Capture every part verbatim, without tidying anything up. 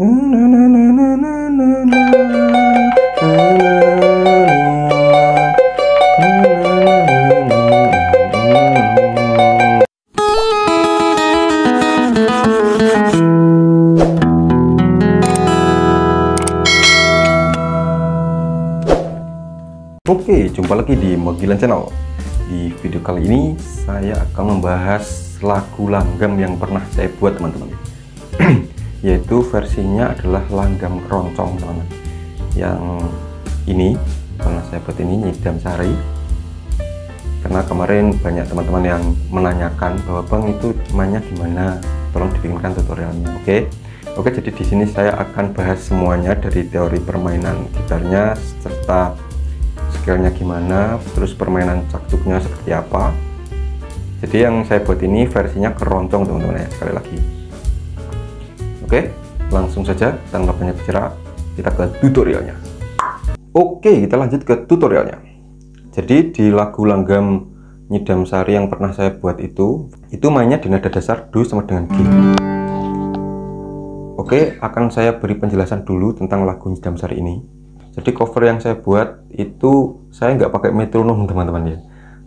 Oke, jumpa lagi di Megilan Channel. Di video kali ini saya akan membahas lagu langgam yang pernah saya buat, teman-teman. Yaitu versinya adalah Langgam Keroncong, teman-teman. Yang ini pernah saya buat, ini Nyidam Sari. Karena kemarin banyak teman-teman yang menanyakan bahwa bang itu mainnya gimana, tolong dibikinkan tutorialnya. Oke. Oke, jadi di sini saya akan bahas semuanya, dari teori permainan gitarnya serta skillnya gimana, terus permainan cakduknya seperti apa. Jadi yang saya buat ini versinya keroncong, teman-teman, ya, sekali lagi. Oke, langsung saja tanpa banyak bicara kita ke tutorialnya. Oke, kita lanjut ke tutorialnya. Jadi di lagu langgam Nyidam Sari yang pernah saya buat itu itu mainnya di nada dasar do sama dengan G. Oke, akan saya beri penjelasan dulu tentang lagu Nyidam Sari ini. Jadi cover yang saya buat itu saya nggak pakai metronom, teman-teman, ya,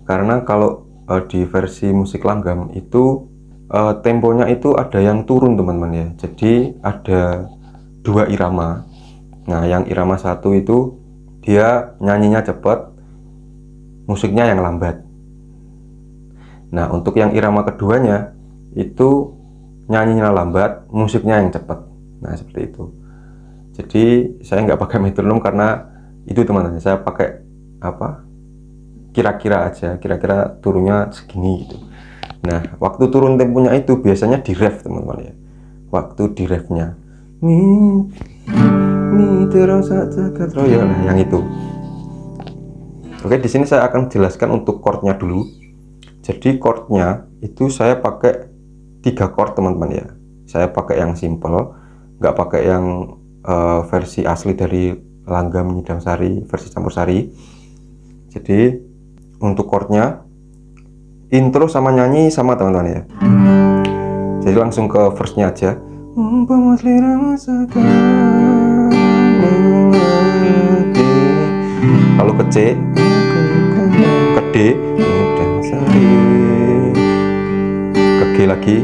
karena kalau uh, di versi musik langgam itu uh, temponya itu ada yang turun, teman-teman, ya. Jadi ada dua irama. Nah, yang irama satu itu dia nyanyinya cepat, musiknya yang lambat. Nah, untuk yang irama keduanya itu nyanyinya lambat, musiknya yang cepat. Nah, seperti itu. Jadi saya nggak pakai metronom karena itu, teman-teman, saya pakai apa, kira-kira aja, kira-kira turunnya segini gitu. Nah, waktu turun temponya itu biasanya di ref, teman-teman, ya. Waktu di refnya mi mi terus jagat royal, nah, yang itu. Oke, di sini saya akan jelaskan untuk chordnya dulu. Jadi chordnya itu saya pakai tiga chord, teman-teman, ya. Saya pakai yang simple, nggak pakai yang Uh, versi asli dari langgam Nyidam Sari, versi campur sari. Jadi untuk chordnya intro sama nyanyi sama, teman-teman, ya. Jadi langsung ke verse-nya aja. Lalu ke C, ke D, ke G lagi,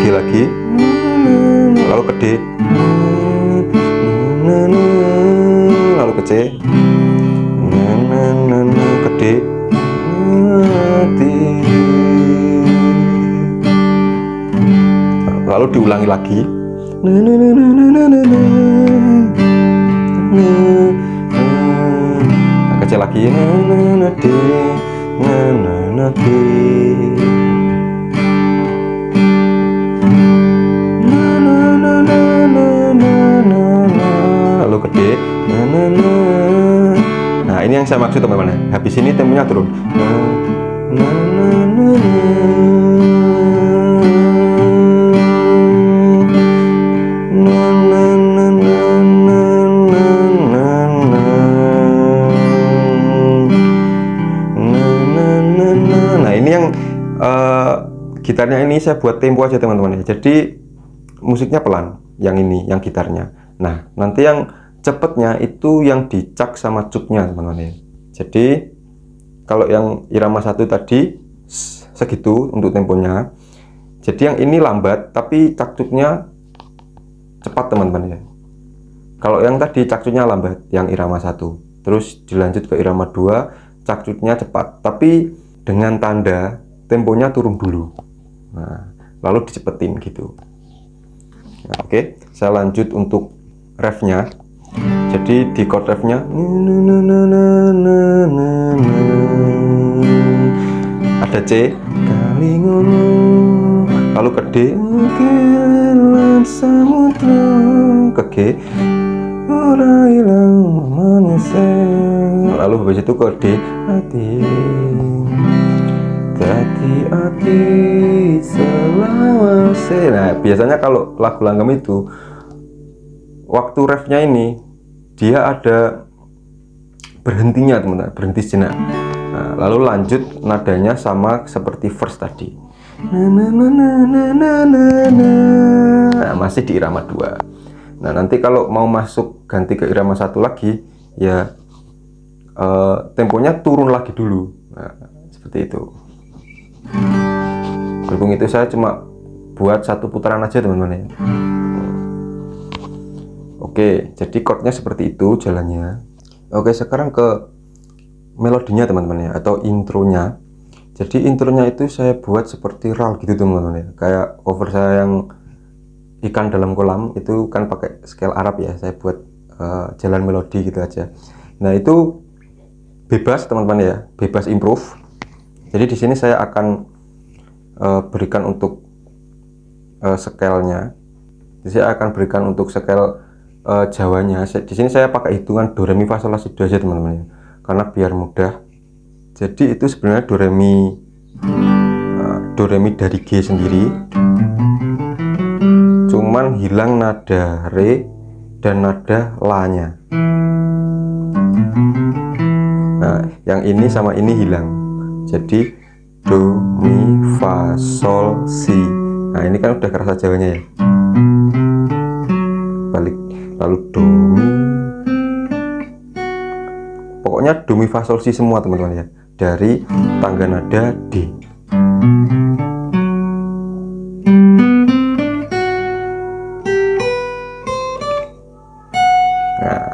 G lagi, lalu ke D, lalu ke C, ke D. Lalu diulangi lagi. Ke C lagi. Lalu ke D. Nah, ini yang saya maksud, teman-teman. Habis ini temponya turun. Nah, ini yang uh, gitarnya ini saya buat tempo aja, teman-teman. Jadi musiknya pelan. Yang ini, yang gitarnya. Nah, nanti yang cepatnya itu yang dicak sama cuknya, teman-teman, ya. Jadi kalau yang irama satu tadi segitu untuk temponya. Jadi yang ini lambat tapi cak cuknya cepat, teman-teman, ya. Kalau yang tadi cak cuknya lambat, yang irama satu. Terus dilanjut ke irama dua, cak cuknya cepat tapi dengan tanda temponya turun dulu. Nah, lalu dicepetin gitu. Nah, oke, okay. Saya lanjut untuk refnya. Jadi di chord refnya ada C, lalu ke D, ke G, lalu habis itu ke D, hati-hati selawase. Nah, biasanya kalau lagu langgam itu waktu refnya ini dia ada berhentinya, teman-teman, berhenti sejenak. Nah, lalu lanjut nadanya sama seperti verse tadi. Nah, masih di irama dua. Nah, nanti kalau mau masuk ganti ke irama satu lagi, ya eh, temponya turun lagi dulu. Nah, seperti itu. Berhubung itu saya cuma buat satu putaran aja, teman-teman, ya. Oke, jadi chordnya seperti itu jalannya. Oke, sekarang ke melodinya, teman-teman, ya, atau intronya. Jadi intronya itu saya buat seperti roll gitu, teman-teman, ya. Kayak cover saya yang ikan dalam kolam itu kan pakai scale Arab, ya. Saya buat uh, jalan melodi gitu aja. Nah, itu bebas, teman-teman, ya, bebas improve. Jadi di sini saya akan uh, berikan untuk uh, scale-nya. Jadi saya akan berikan untuk scale uh, Jawanya. Di sini saya pakai hitungan do re mi fa sol la si do aja, teman-teman, ya, karena biar mudah. Jadi itu sebenarnya do re mi uh, do re mi dari G sendiri, cuman hilang nada re dan nada la nya. Nah, yang ini sama ini hilang, jadi do mi fa sol si. Nah, ini kan udah kerasa Jawanya, ya, balik. Lalu do mi, pokoknya do mi fa sol si semua, teman-teman, ya, dari tangga nada D. Nah,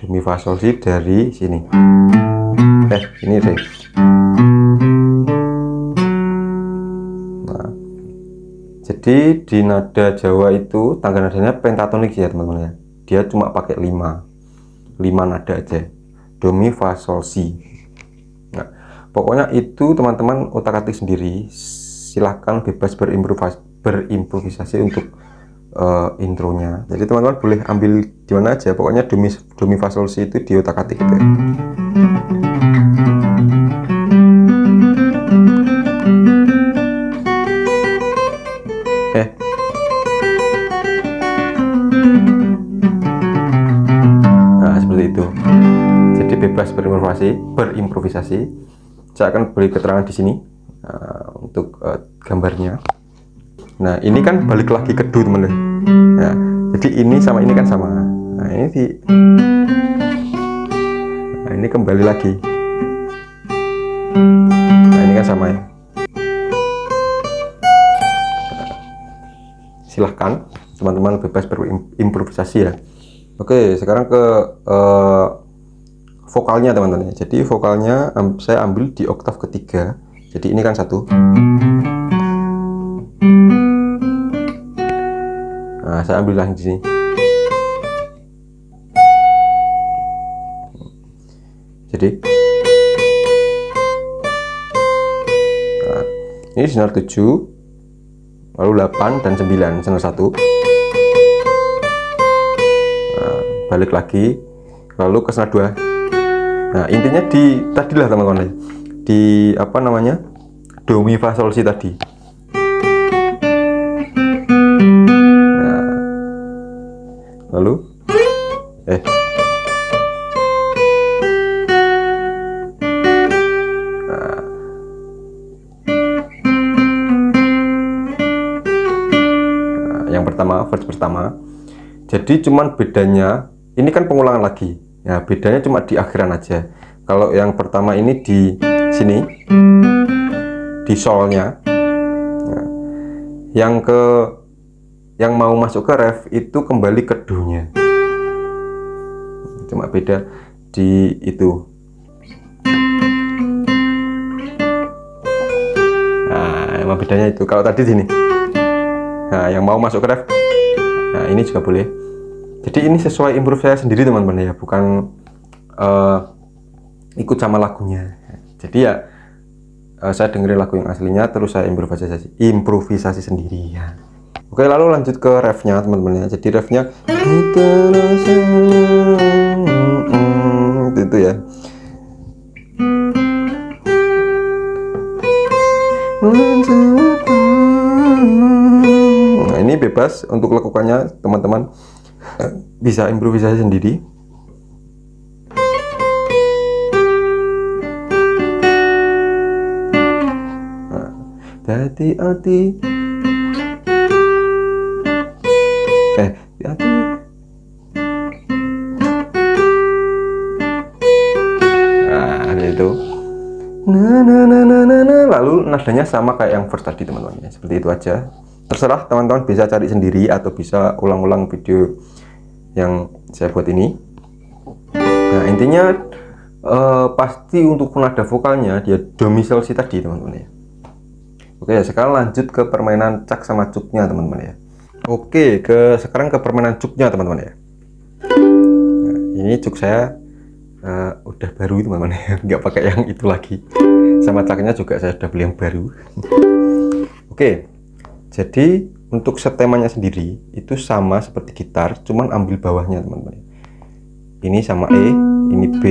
do mi fa sol si dari sini. Eh, ini deh. Nah, jadi di nada Jawa itu tangga nadanya pentatonik, ya, teman-teman, ya. Dia cuma pakai lima. lima nada aja, do mi fa sol si. Nah, pokoknya itu, teman-teman, otak-atik sendiri, silahkan bebas berimprovisasi, berimprovisasi untuk uh, intronya. Jadi teman-teman boleh ambil di mana aja, pokoknya do mi, do mi fa sol si itu di otak-atik gitu, ya. berimprovisasi. Saya akan beri keterangan di sini uh, untuk uh, gambarnya. Nah, ini kan balik lagi ke do, teman-teman. Nah, jadi ini sama ini kan sama. Nah, ini di... nah, ini kembali lagi. Nah, ini kan sama, ya. Silahkan teman-teman bebas berimprovisasi, ya. Oke, sekarang ke uh, vokalnya, teman-teman. Jadi vokalnya um, saya ambil di oktav ketiga. Jadi ini kan satu. Nah, saya ambil lagi di sini. Jadi nah, ini senar tujuh, lalu delapan dan sembilan, senar satu. Nah, balik lagi, lalu ke senar dua. Nah, intinya di tadilah, teman-teman, di apa namanya do mi fa sol si tadi. Nah, lalu eh nah. Nah, yang pertama, verse pertama. Jadi cuman bedanya ini kan pengulangan lagi. Nah, bedanya cuma di akhiran aja. Kalau yang pertama ini di sini, di solnya. Nah, yang ke yang mau masuk ke ref itu kembali ke do-nya. Cuma beda di itu. Nah, emang bedanya itu. Kalau tadi sini. Nah, yang mau masuk ke ref. Nah, ini juga boleh. Jadi ini sesuai improve saya sendiri, teman-teman, ya, bukan uh, ikut sama lagunya. Jadi ya uh, saya dengerin lagu yang aslinya, terus saya improvisasi, improvisasi sendiri, ya. Oke, lalu lanjut ke refnya, teman-teman, ya. Jadi refnya itu, itu ya. Nah, ini bebas untuk lakukannya, teman-teman. Bisa improvisasi sendiri. Nah, hati-hati. Hati-hati. Nah, itu. Nah, nah, nah, nah, nah, nah. Lalu nadanya sama kayak yang first tadi, teman-teman. Seperti itu aja. Terserah teman-teman bisa cari sendiri atau bisa ulang-ulang video yang saya buat ini. Nah, intinya eh, pasti untuk nada vokalnya dia domisel si tadi, teman-teman ya. Oke, sekarang lanjut ke permainan cak sama cuknya, teman-teman ya. Oke, ke sekarang ke permainan cuknya, teman-teman ya. Nah, ini cuk saya uh, udah baru, teman-teman ya. Nggak pakai yang itu lagi. Sama caknya juga saya sudah beli yang baru. Oke, jadi untuk setemanya sendiri itu sama seperti gitar, cuman ambil bawahnya, teman-teman. Ini sama E, ini B,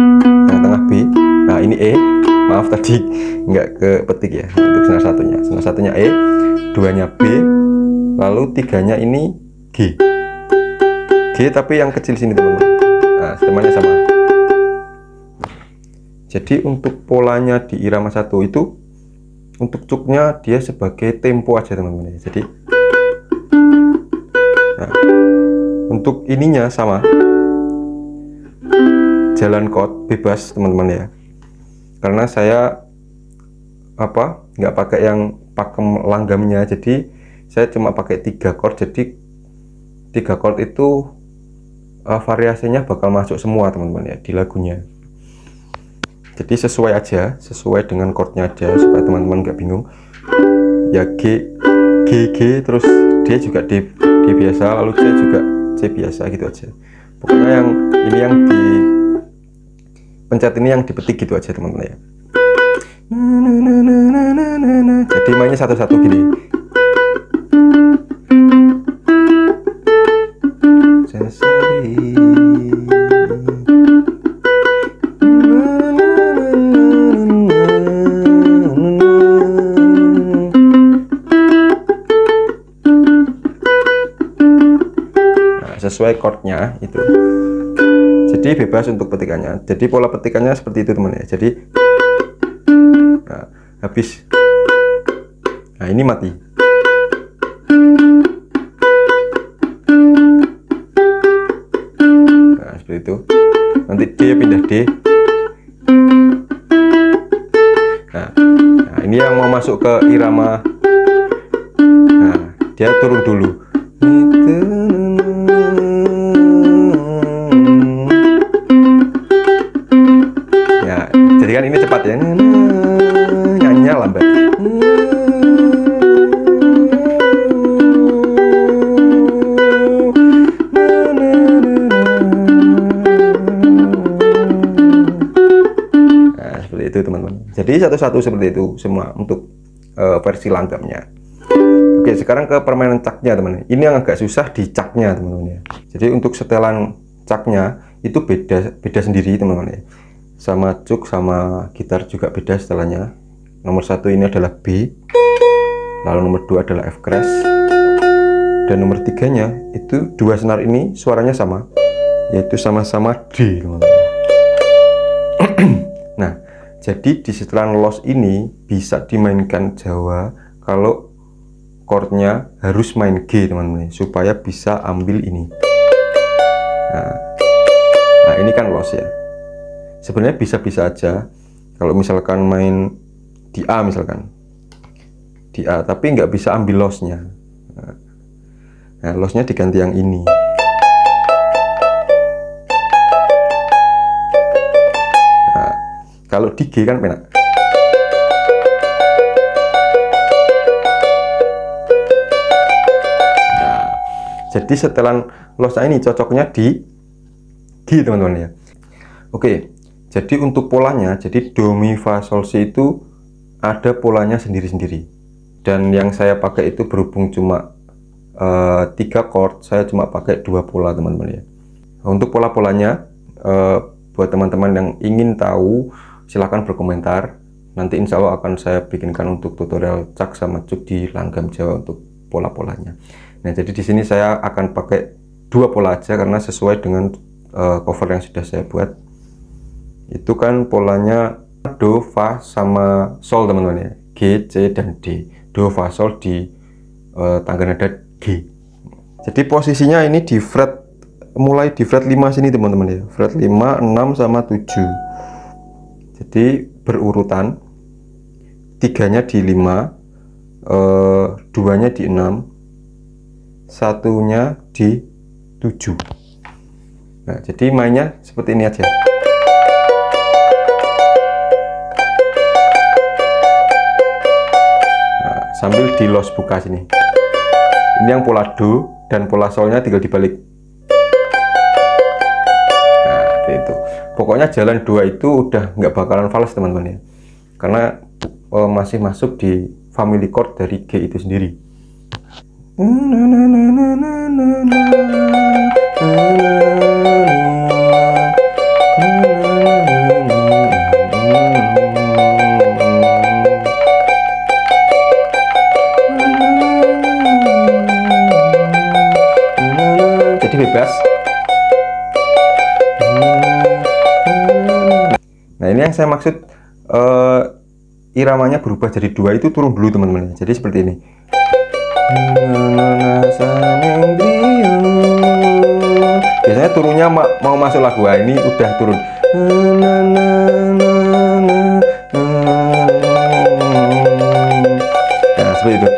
tengah-tengah B. Nah, ini E. Maaf tadi nggak ke petik ya. Untuk senar satunya, senar satunya E, duanya B. Lalu tiganya ini G, G tapi yang kecil sini, teman-teman. Nah, setemanya sama. Jadi untuk polanya di irama satu itu, untuk cuknya dia sebagai tempo aja, teman-teman. Jadi, nah, untuk ininya sama, jalan chord bebas, teman-teman ya. Karena saya apa nggak pakai yang pakem langgamnya, jadi saya cuma pakai tiga chord, jadi tiga chord itu uh, variasinya bakal masuk semua, teman-teman ya, di lagunya. Jadi sesuai aja, sesuai dengan chordnya aja supaya teman-teman nggak bingung. Ya G, G, G, terus D juga D, D biasa, lalu C juga C biasa, gitu aja. Pokoknya yang ini yang di pencet ini yang dipetik gitu aja, teman-teman ya. Jadi mainnya satu-satu gini. Sesuai chordnya itu, jadi bebas untuk petikannya. Jadi pola petikannya seperti itu, teman ya. Jadi nah, habis, nah ini mati. Nah, seperti itu. Nanti D pindah D. Nah, nah ini yang mau masuk ke irama. Nah, dia turun dulu. Jadi kan ini cepat ya, nyanyi lambat. Nah, seperti itu, teman-teman. Jadi satu-satu seperti itu semua untuk uh, versi langgamnya. Oke, sekarang ke permainan caknya, teman-teman. Ini yang agak susah di caknya, teman-teman ya. Jadi untuk setelan caknya itu beda beda sendiri, teman-teman ya. Sama cuk sama gitar juga beda setelahnya. Nomor satu ini adalah B, lalu nomor dua adalah F crash, dan nomor tiganya itu dua senar ini suaranya sama, yaitu sama-sama D. Nah, jadi di setelan los ini bisa dimainkan Jawa kalau chordnya harus main G, teman-teman, supaya bisa ambil ini. Nah, nah ini kan los ya. Sebenarnya bisa-bisa aja kalau misalkan main di A, misalkan di A, tapi nggak bisa ambil loss-nya. Nah, loss-nya diganti yang ini. Nah, kalau di G kan enak. Nah, jadi setelan loss-nya ini cocoknya di G, teman-teman ya. Oke. Jadi untuk polanya, jadi do mi fa sol si itu ada polanya sendiri-sendiri. Dan yang saya pakai itu berhubung cuma uh, tiga chord, saya cuma pakai dua pola, teman-teman ya. Untuk pola-polanya, uh, buat teman-teman yang ingin tahu, silahkan berkomentar. Nanti insya Allah akan saya bikinkan untuk tutorial cak sama cuk di langgam Jawa untuk pola-polanya. Nah, jadi di sini saya akan pakai dua pola aja karena sesuai dengan uh, cover yang sudah saya buat. Itu kan polanya do, fa, sama sol, teman-teman ya. G, C, dan D. Do, fa, sol di uh, tangga nada G. Jadi posisinya ini di fret, mulai di fret lima sini teman-teman ya, fret lima, enam sama tujuh. Jadi berurutan, tiganya di lima, eh, duanya di enam, satunya di tujuh. Nah, jadi mainnya seperti ini aja. Nah, sambil di los buka sini. Ini yang pola do dan pola solnya tinggal dibalik. Itu pokoknya jalan dua itu udah nggak bakalan fals teman-teman ya, karena e, masih masuk di family chord dari G itu sendiri. Jadi bebas. Nah, ini yang saya maksud uh, iramanya berubah jadi dua itu turun dulu teman-teman. Jadi seperti ini. Biasanya turunnya ma mau masuk lagu, nah, ini udah turun. Nah, seperti itu.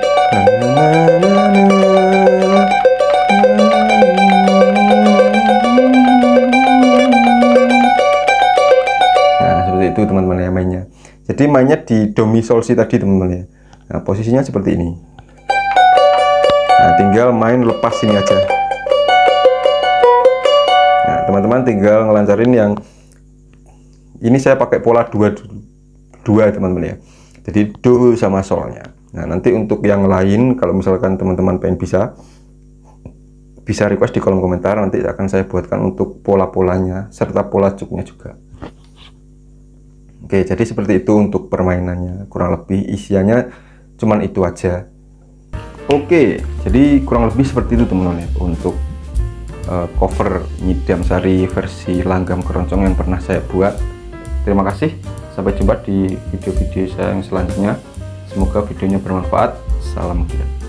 Teman-teman ya mainnya, jadi mainnya di do mi sol si tadi teman-teman ya. Nah, posisinya seperti ini. Nah, tinggal main lepas sini aja. Nah, teman-teman tinggal ngelancarin yang ini. Saya pakai pola dua dua teman-teman ya, jadi do sama solnya. Nah, nanti untuk yang lain kalau misalkan teman-teman pengen bisa bisa request di kolom komentar, nanti akan saya buatkan untuk pola-polanya serta pola cuknya juga. Oke, jadi seperti itu untuk permainannya, kurang lebih isiannya cuman itu aja. Oke, jadi kurang lebih seperti itu teman-teman ya, untuk uh, cover Nyidam Sari versi Langgam Keroncong yang pernah saya buat. Terima kasih, sampai jumpa di video-video saya yang selanjutnya. Semoga videonya bermanfaat. Salam gila.